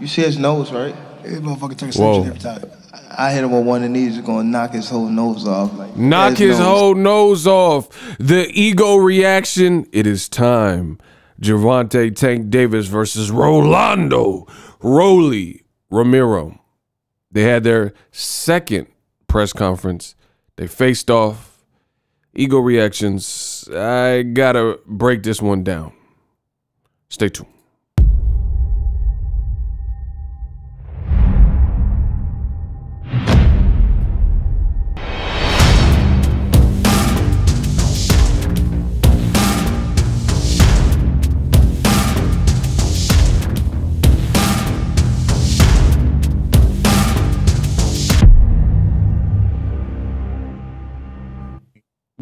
You see his nose, right? This motherfucker took a section every time. I hit him with one of these, it's gonna knock his whole nose off. Like, knock his whole nose off. The ego reaction. It is time. Gervonta Tank Davis versus Rolando Rolly Romero. They had their second press conference. They faced off. Ego reactions. I gotta break this one down. Stay tuned.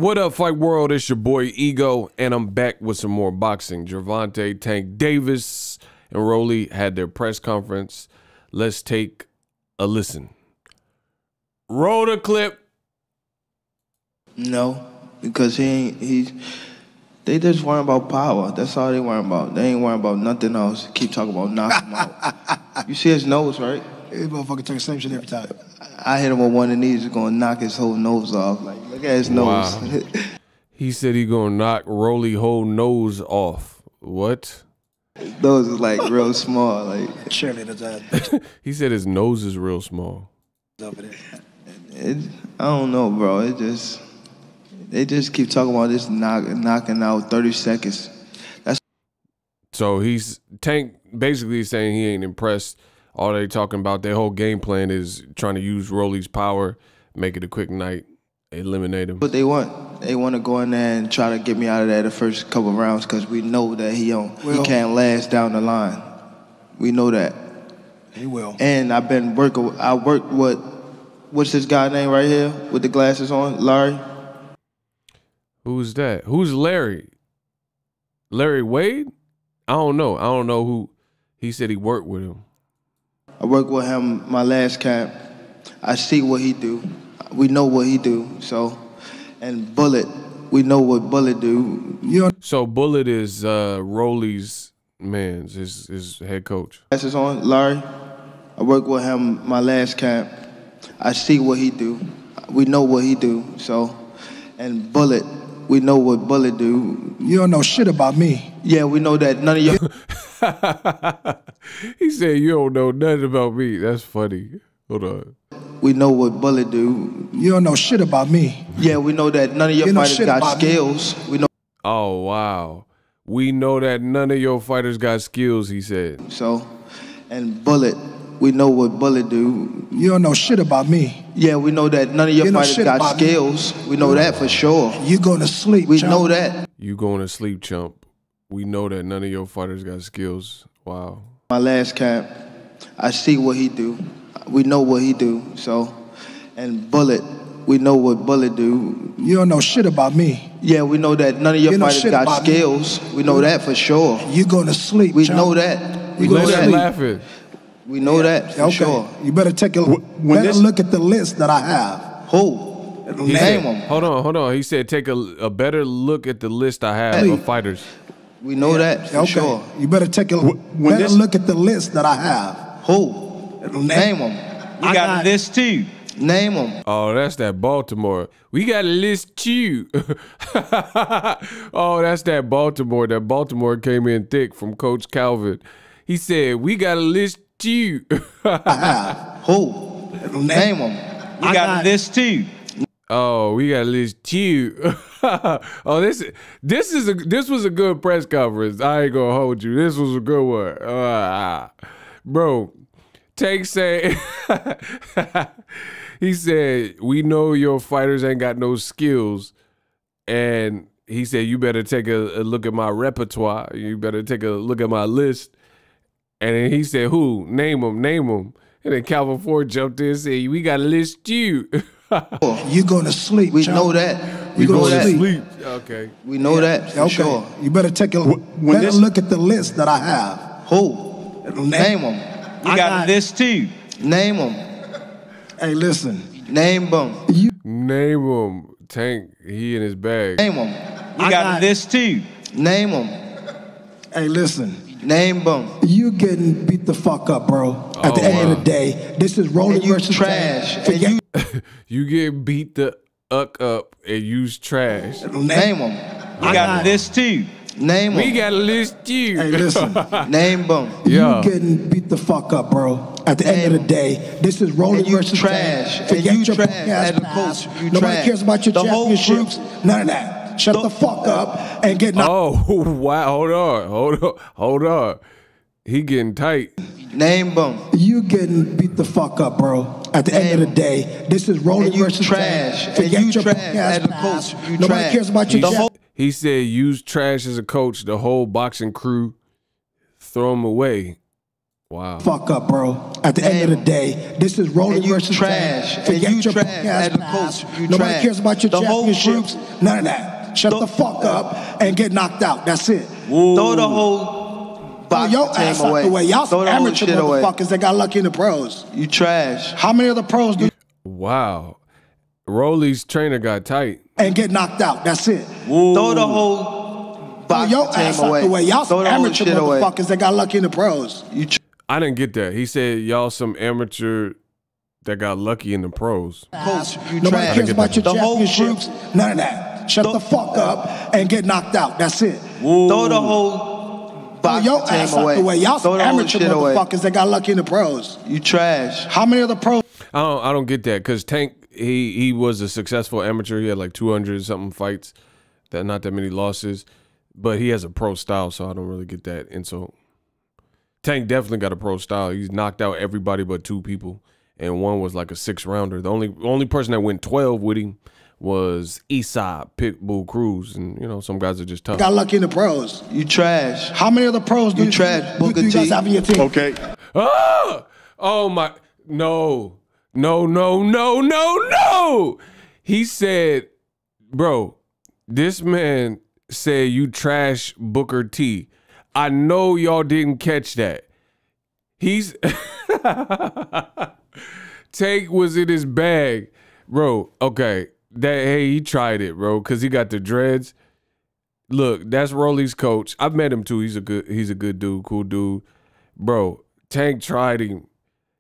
What up, Fight World? It's your boy Ego, and I'm back with some more boxing. Gervonta Tank Davis and Rolly had their press conference. Let's take a listen. Roll the clip. No, because they just worrying about power. That's all they worrying about. They ain't worrying about nothing else. Keep talking about knock him out. You see his nose, right? This motherfucker took the same shit every time. I hit him with one of these, it's gonna knock his whole nose off. Like, look at his nose. Wow. He said he gonna knock Rolly whole nose off. What? His nose is like real small. Like, surely the he said his nose is real small. I don't know, bro. It just they just keep talking about this knocking out 30 seconds. That's so he's Tank basically saying he ain't impressed. All they talking about, their whole game plan is trying to use Rolly's power, make it a quick night, eliminate him. But they want. They want to go in there and try to get me out of there the first couple of rounds because we know that he can't last down the line. We know that. He will. And I've been working. I worked with, what's this guy name right here with the glasses on? Larry? Who's that? Who's Larry? Larry Wade? I don't know. I don't know who. He said he worked with him. I worked with him my last camp. I see what he do. We know what he do. So, and Bullet, we know what Bullet do. You know, so Bullet is Rolly's man's, his head coach. This is on Larry. I worked with him my last camp. I see what he do. We know what he do. So, and Bullet, we know what Bullet do. You don't know shit about me. Yeah, we know that none of your. He said, you don't know nothing about me. That's funny. Hold on. We know what Bullet do. You don't know shit about me. Yeah, we know that none of your fighters got skills. We know. Oh, wow. We know that none of your fighters got skills, he said. So, and Bullet, we know what Bullet do. You don't know shit about me. Yeah, we know that none of your fighters got skills. We know that for sure. You going to sleep, we know that. You going to sleep, chump. We know that none of your fighters got skills. Wow. My last camp, I see what he do. We know what he do. So, and Bullet, we know what Bullet do. You don't know shit about me. Yeah, we know that none of your fighters got skills. We know that for sure. You going to sleep, we know that. We know that. Laughing. We know that for sure. You better take a look at the list that I have. Who? Name them. Hold on, hold on. He said take a better look at the list I have of fighters. We know that, for sure. You better take a look at the list that I have. Who? Name them. We got a list too. Name them. Oh, that's that Baltimore. We got a list too. Oh, that's that Baltimore. That Baltimore came in thick from Coach Calvin. He said, we got a list too. Who? Name them. We got a list too. Oh, we got a list too. Oh, this was a good press conference. I ain't gonna hold you. This was a good one, bro. Tank said, he said, we know your fighters ain't got no skills, and he said you better take a look at my repertoire. You better take a look at my list. And then he said, who? Name them. Name them. And then Calvin Ford jumped in and said, we got a list you. You gonna sleep? We know that. We gonna sleep. Okay. We know that. For sure. You better take a better look at the list that I have. Who? Name them. We got a list too. Name them. Hey, listen. Name them. Name them. Tank. He in his bag. Name them. We got a list too. Name them. Hey, listen. Name them. You getting beat the fuck up, bro. At the end of the day, this is Rolly versus trash. You get beat the uck up and use trash. Name them. I got this too. Name them. We got a list too. Hey, listen. Name them. You getting beat the fuck up, bro. At the end of the day, this is Rolly versus trash. Forget your trash as a coach. Nobody cares about your championships. None of that. Shut the fuck up and get. Oh wow! Hold on, hold on, hold on. He getting tight. Name them. You getting beat the fuck up, bro. At the end of the day, this is Rolly versus trash. Forget your trash as a coach. Nobody cares about your job. He said, "Use trash as a coach." The whole boxing crew throw him away. Wow. Fuck up, bro. At the end of the day, this is Rolly versus trash. Forget your trash as a coach. Nobody cares about your championships. None of that. Shut the fuck up and get knocked out. That's it. Ooh. Throw the whole boxing team away. Y'all some amateur motherfuckers that got lucky in the pros. You trash. How many of the pros do? Wow. Rolly's trainer got tight. And get knocked out. That's it. Ooh. Throw the whole boxing team away. Y'all some amateur motherfuckers that got lucky in the pros. You. I didn't get that. He said y'all some amateur that got lucky in the pros. Coach, you nobody cares about your championships. None of that. Shut the fuck up and get knocked out. That's it. Ooh. Throw the whole boxing team away. Y'all some amateur motherfuckers that got lucky in the pros. You trash. How many of the pros? I don't get that because Tank, he was a successful amateur. He had like 200 something fights, that not that many losses, but he has a pro style, so I don't really get that. And so Tank definitely got a pro style. He's knocked out everybody but two people, and one was like a 6-rounder. The only person that went 12 with him was Esau Pitbull Cruz, and you know some guys are just tough. Got lucky in the pros. You trash. How many of the pros do you trash? Booker T. Guys have in your team? Okay. Ah! Oh my! No! No! No! No! No! No! He said, "Bro, this man said you trash Booker T." I know y'all didn't catch that. He's Take was in his bag, bro. Okay. That hey, he tried it, bro, because he got the dreads. Look, that's Rolly's coach. I've met him too. He's a good dude, cool dude, bro. Tank tried him.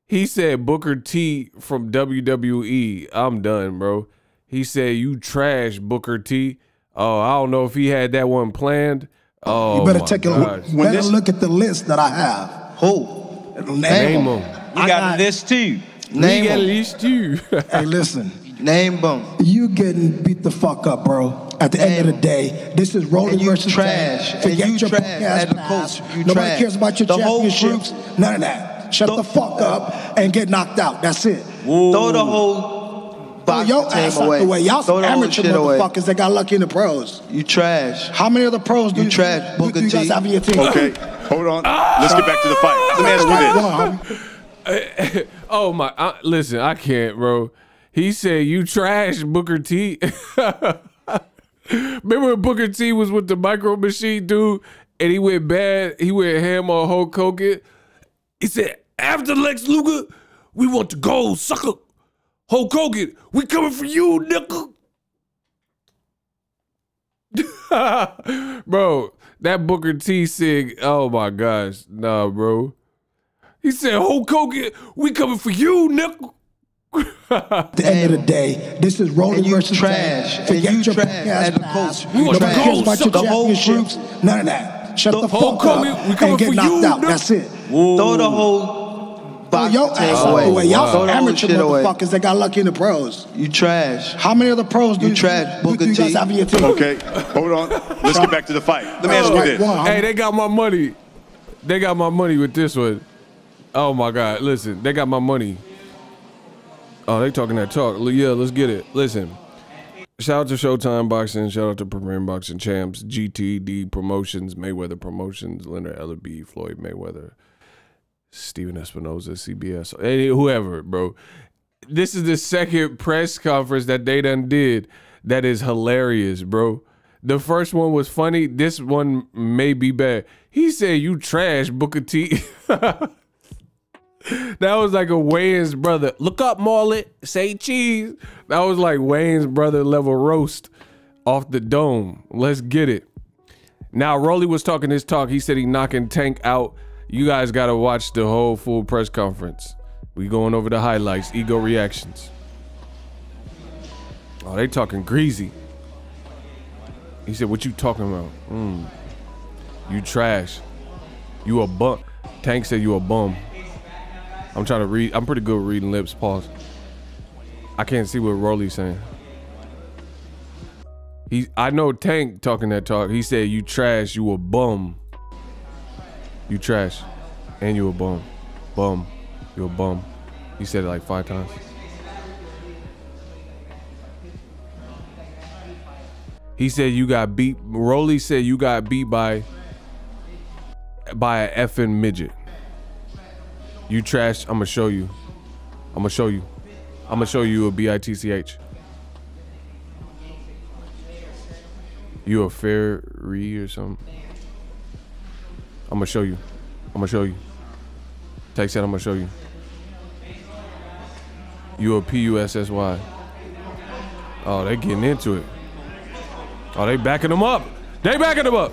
He said Booker T from WWE. I'm done, bro. He said you trash Booker T. Oh, I don't know if he had that one planned. Oh, you better take a look at the list that I have. Who? Name them. We got a list too. Name them. We got a list too. Hey, listen. Name them. You getting beat the fuck up, bro. At the end of the day, this is Rolly versus trash. Forget your trash as a coach. Nobody cares about your championships. None of that. Shut the fuck up and get knocked out. That's it. Ooh. Throw the whole boxing team away. Y'all some amateur motherfuckers that got lucky in the pros. You trash. How many of the pros do you trash? Booker T. Guys have in your team? Okay, hold on. Let's get back to the fight. Let me ask you this. Oh my! Listen, I can't, bro. He said, you trash, Booker T. Remember when Booker T was with the micro machine dude and he went bad, he went ham on Hulk Hogan? He said, after Lex Luger, we want the gold, sucker. Hulk Hogan, we coming for you, nigga. Bro, that Booker T sing, oh my gosh, nah, bro. He said, Hulk Hogan, we coming for you, nigga. At the end of the day, this is Rolly versus trash. Forget your trash as a coach. Nobody cares about your championships. None of that. Shut the fuck up and get knocked out. That's it. Throw the whole boxing away. Y'all some amateur motherfuckers that got lucky in the pros. You trash. How many of the pros do you trash? Booker T. Okay, hold on. Let's get back to the fight. Let me ask you this. Hey, they got my money. They got my money with this one. Oh my God! Listen, they got my money. Oh, they talking that talk. Yeah, let's get it. Listen, shout out to Showtime Boxing. Shout out to Premier Boxing Champs, GTD Promotions, Mayweather Promotions, Leonard Ellerbe, Floyd Mayweather, Steven Espinosa, CBS, whoever, bro. This is the second press conference that they done did that is hilarious, bro. The first one was funny. This one may be bad. He said, you trash, Booker T. That was like a Wayne's brother. Look up, Marlet. Say cheese. That was like Wayne's brother level roast off the dome. Let's get it. Now, Rolly was talking his talk. He said he knocking Tank out. You guys got to watch the whole full press conference. We going over the highlights, ego reactions. Oh, they talking greasy. He said, what you talking about? You trash. You a bum. Tank said you a bum. I'm trying to read. I'm pretty good reading lips. Pause. I can't see what Rolly's saying. I know Tank talking that talk. He said, you trash, you a bum. You trash, and you a bum. Bum, you a bum. He said it like 5 times. He said you got beat. Rolly said you got beat by an effing midget. You trash, I'ma show you. I'ma show you. I'ma show you a bitch. You a fairy or something? I'ma show you. I'ma show you. Tank said I'ma show you. You a pussy. Oh, they getting into it. Oh, they backing them up. They backing them up.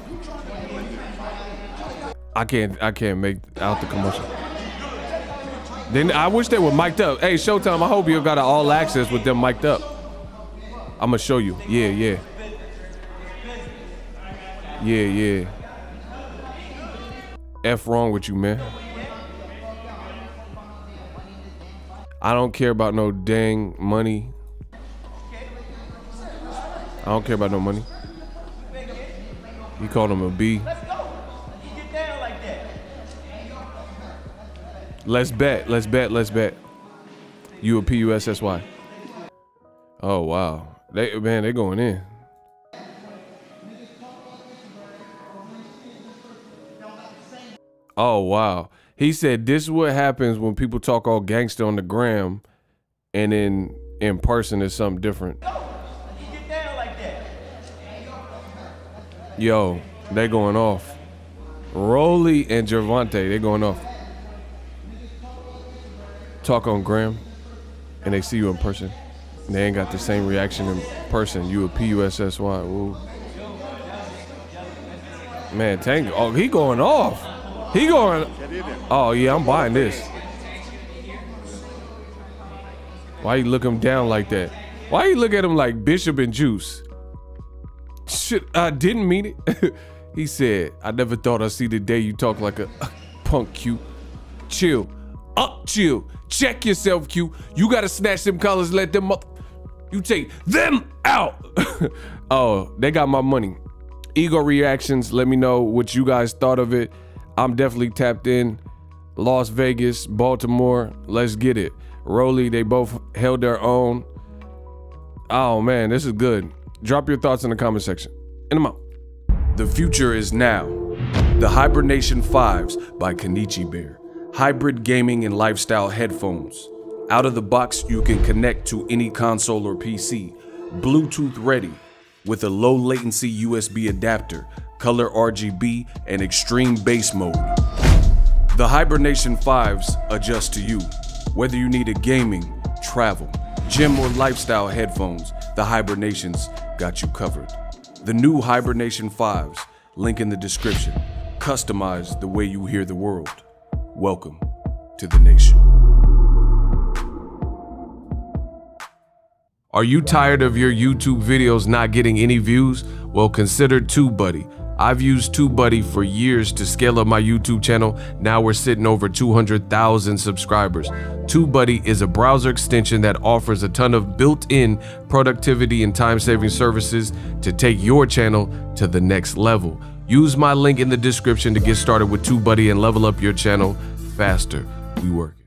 I can't make out the commercial. Then I wish they were mic'd up. Hey, Showtime, I hope you got an all access with them mic'd up. I'm gonna show you. Yeah, yeah. Yeah, yeah. F wrong with you, man. I don't care about no dang money. I don't care about no money. He called him a B. Let's bet. Let's bet. Let's bet. You a pussy. Oh, wow. Man, they going in. Oh, wow. He said this is what happens when people talk all gangster on the gram and then in person is something different. Yo, they going off. Rolly and Gervonta, they going off. Talk on gram, and they see you in person. And they ain't got the same reaction in person. You a pussy. Ooh. Man, Tank, oh, he going off. He going, oh yeah, I'm buying this. Why you look him down like that? Why you look at him like Bishop and Juice? Shit, I didn't mean it. He said, I never thought I'd see the day you talk like a punk, Q. Chill. Up, chill. Check yourself, Q. You gotta snatch them collars, let them up. You take them out. Oh, they got my money. Ego reactions. Let me know what you guys thought of it. I'm definitely tapped in. Las Vegas, Baltimore. Let's get it. Rolly, they both held their own. Oh, man, this is good. Drop your thoughts in the comment section. In them out. The future is now. The Hibernation 5s by Kenichi Bear. Hybrid gaming and lifestyle headphones. Out of the box, you can connect to any console or PC. Bluetooth ready with a low latency USB adapter, color RGB, and extreme bass mode. The Hibernation 5s adjust to you. Whether you need a gaming, travel, gym, or lifestyle headphones, the Hibernations got you covered. The new Hibernation 5s, link in the description. Customize the way you hear the world. Welcome to the nation. Are you tired of your YouTube videos not getting any views? Well, consider TubeBuddy. I've used TubeBuddy for years to scale up my YouTube channel. Now we're sitting over 200,000 subscribers. TubeBuddy is a browser extension that offers a ton of built-in productivity and time-saving services to take your channel to the next level. Use my link in the description to get started with TubeBuddy and level up your channel faster. We work.